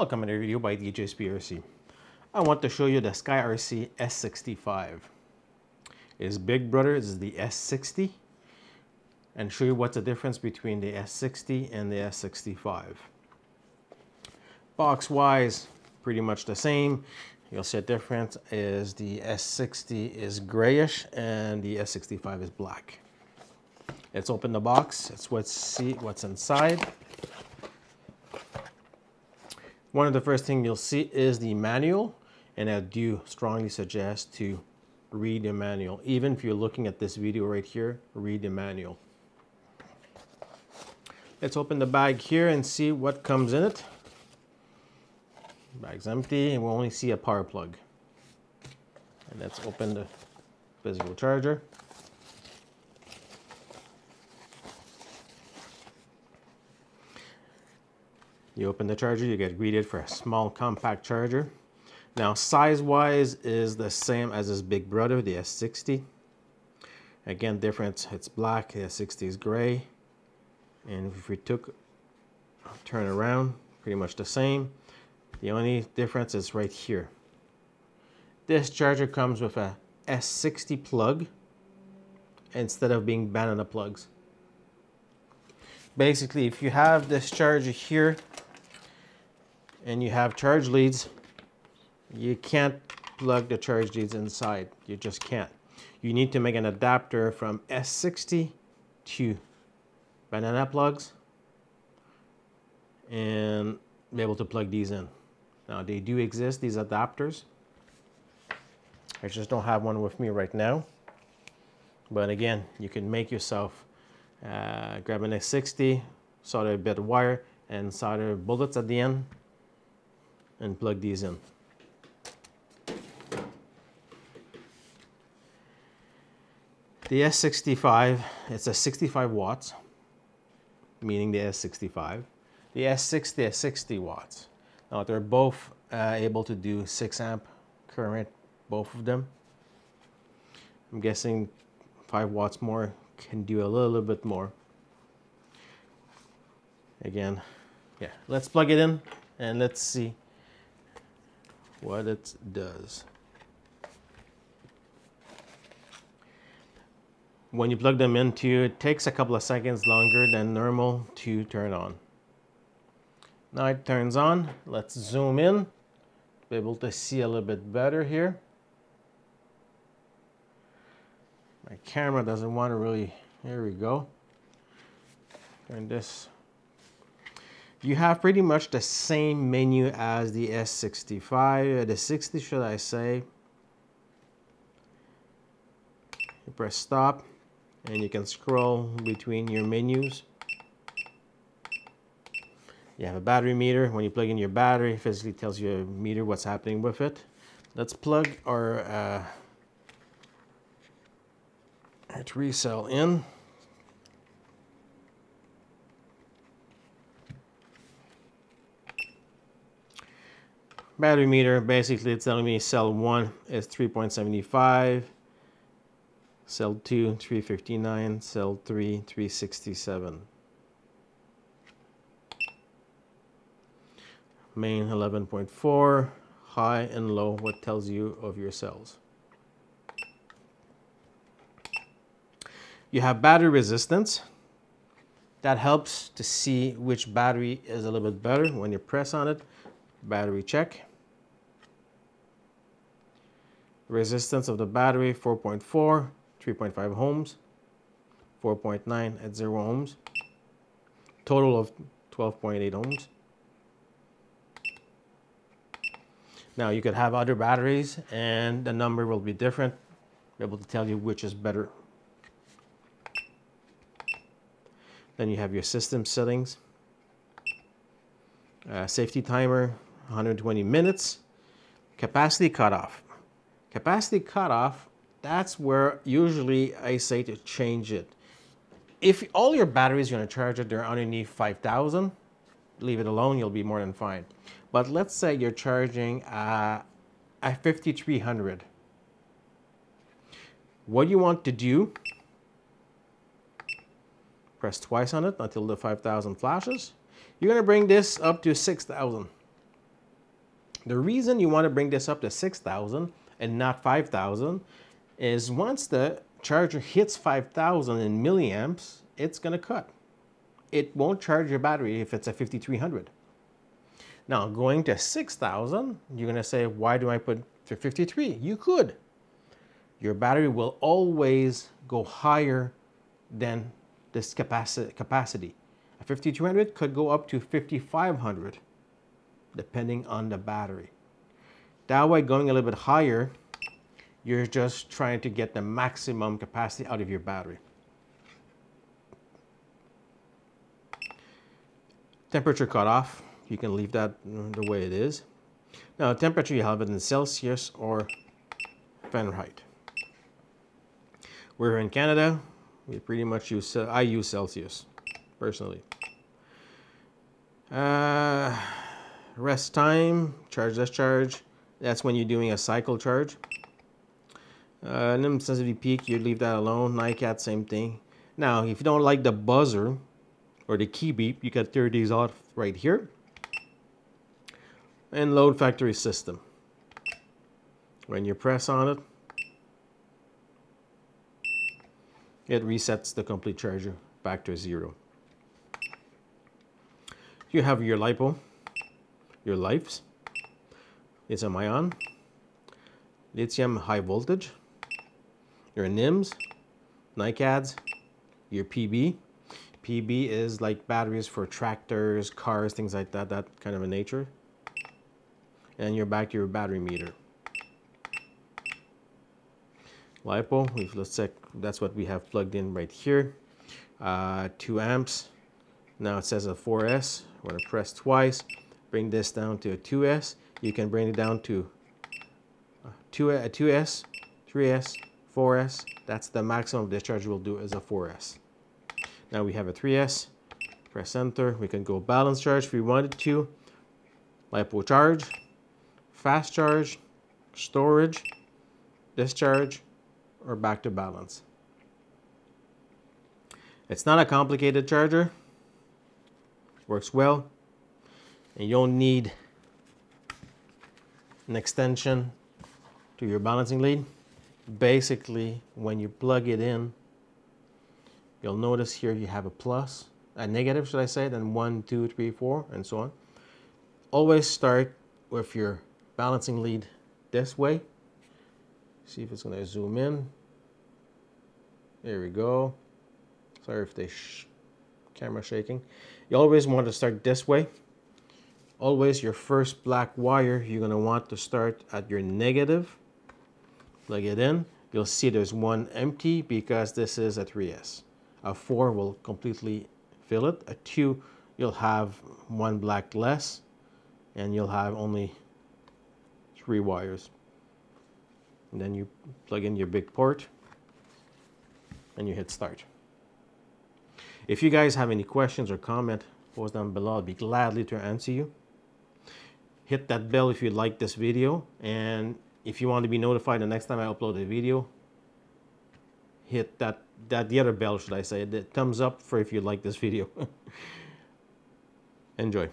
Welcome to the video by DJSPRC. I want to show you the SkyRC S65. It's big brother, it's the S60, and show you what's the difference between the S60 and the S65. Box wise, pretty much the same. You'll see a difference is the S60 is grayish and the S65 is black. Let's open the box, let's see what's inside. One of the first things you'll see is the manual, and I do strongly suggest to read the manual. Even if you're looking at this video right here, read the manual. Let's open the bag here and see what comes in it. Bag's empty and we'll only see a power plug. And let's open the physical charger. You open the charger, you get greeted for a small compact charger. Now size wise is the same as his big brother, the S60. Again, difference, it's black, the S60 is gray. And if we turn around, pretty much the same. The only difference is right here. This charger comes with a S60 plug instead of being banana plugs. Basically, if you have this charger here and you have charge leads, you can't plug the charge leads inside. You just can't. You need to make an adapter from S60 to banana plugs and be able to plug these in. Now, they do exist, these adapters. I just don't have one with me right now. But again, you can make yourself, grab an S60, solder a bit of wire, and solder bullets at the end, and plug these in. The S65, it's a 65 watts, meaning the S65. The S60 is 60 watts. Now they're both able to do 6 amp current, both of them. I'm guessing 5 watts more can do a little bit more. Again, yeah, let's plug it in and let's see what it does. When you plug them into, it takes a couple of seconds longer than normal to turn on. Now it turns on. Let's zoom in to be able to see a little bit better here. My camera doesn't want to really, here we go. Turn this. You have pretty much the same menu as the S65, the 60 should I say. You press stop and you can scroll between your menus. You have a battery meter. When you plug in your battery, it physically tells your meter what's happening with it. Let's plug our resell in. Battery meter, basically it's telling me cell 1 is 3.75, cell 2, 359, cell 3, 367. Main 11.4, high and low, what tells you of your cells. You have battery resistance. That helps to see which battery is a little bit better when you press on it. Battery check. Resistance of the battery 4.4, 3.5 ohms, 4.9 at 0 ohms, total of 12.8 ohms. Now you could have other batteries and the number will be different. Be able to tell you which is better. Then you have your system settings. Safety timer, 120 minutes. Capacity cutoff. Capacity cutoff, that's where usually I say to change it. If all your batteries you're going to charge it, they're underneath 5,000. Leave it alone, you'll be more than fine. But let's say you're charging a 5300. What you want to do, press twice on it until the 5000 flashes. You're going to bring this up to 6000. The reason you want to bring this up to 6,000 and not 5,000 is once the charger hits 5,000 in milliamps, it's going to cut. It won't charge your battery if it's a 5300. Now going to 6,000, you're going to say, why do I put 53? You could. Your battery will always go higher than this capacity. A 5200 could go up to 5500, depending on the battery. That way, going a little bit higher, you're just trying to get the maximum capacity out of your battery. Temperature cutoff, you can leave that the way it is. Now, temperature, you have it in Celsius or Fahrenheit. We're in Canada, we pretty much use, I use Celsius, personally. Rest time, charge discharge, that's when you're doing a cycle charge. NIMS sensitivity peak, you leave that alone. NICAD, same thing. Now, if you don't like the buzzer or the key beep, you got 30 days off right here. And load factory system. When you press on it, it resets the complete charger back to zero. You have your LiPo, your LiFes, lithium-ion, lithium high voltage, your NIMS, NICADs, your PB. PB is like batteries for tractors, cars, things like that, that kind of a nature. And you're back to your battery meter. LiPo, let's check, that's what we have plugged in right here. 2 amps. Now it says a 4S. We're gonna press twice, bring this down to a 2S. You can bring it down to a 2S, 3S, 4S. That's the maximum discharge will do is a 4S. Now we have a 3S. Press enter. We can go balance charge if we wanted to. LiPo charge, fast charge, storage, discharge, or back to balance. It's not a complicated charger. Works well. And you don't need an extension to your balancing lead. Basically, when you plug it in, you'll notice here you have a plus, a negative, should I say, then 1, 2, 3, 4, and so on. Always start with your balancing lead this way. See if it's going to zoom in. There we go. Sorry if the camera shaking. You always want to start this way. Always your first black wire, you're going to want to start at your negative. Plug it in. You'll see there's one empty because this is a 3S. A 4 will completely fill it. A 2, you'll have one black less, and you'll have only 3 wires. And then you plug in your big port and you hit start. If you guys have any questions or comment, post down below. I'll be gladly to answer you. Hit that bell if you like this video, and if you want to be notified the next time I upload a video, hit the other bell, should I say, the thumbs up for if you like this video. Enjoy.